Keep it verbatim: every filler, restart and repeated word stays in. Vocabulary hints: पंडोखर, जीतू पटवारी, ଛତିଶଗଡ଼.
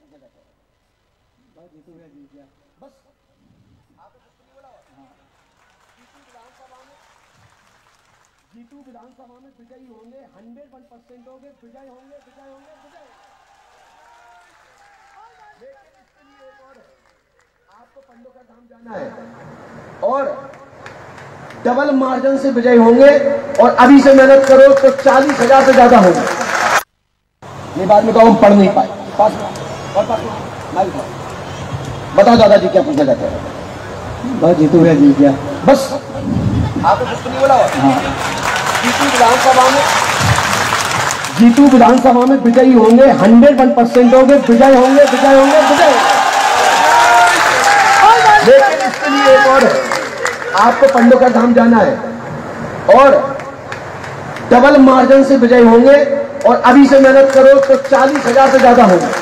करके बैठा बस जीतू भैया जीत गया बस। आपने कुछ नहीं बोला। हाँ जीतू विधानसभा में जीतू विधानसभा में विजयी होंगे, हंड्रेड वन परसेंट होंगे, विजय होंगे विजय होंगे विजय। लेकिन इसके लिए एक और आपको पंडोखर धाम जाना है और डबल मार्जिन से विजयी होंगे और अभी से मेहनत करो तो चालीस हजार से ज्यादा होगा। ये बात में कहो हम पढ़ नहीं पाए। पास और पास नहीं था। बताओ दादाजी क्या पूछना चाहते हैं। बस जीतू भैया जीत गया बस। आपने कुछ नहीं बोला। हाँ जीतू विधानसभा में जीतू विधानसभा में विजयी होंगे, हंड्रेड वन परसेंट होंगे, विजय होंगे विजय होंगे विजय। लेकिन इसके लिए एक और आपको पंडोखर धाम जाना है और डबल मार्जिन से विजयी होंगे और अभी से मेहनत करो तो चालीस हजार से ज्यादा होगा।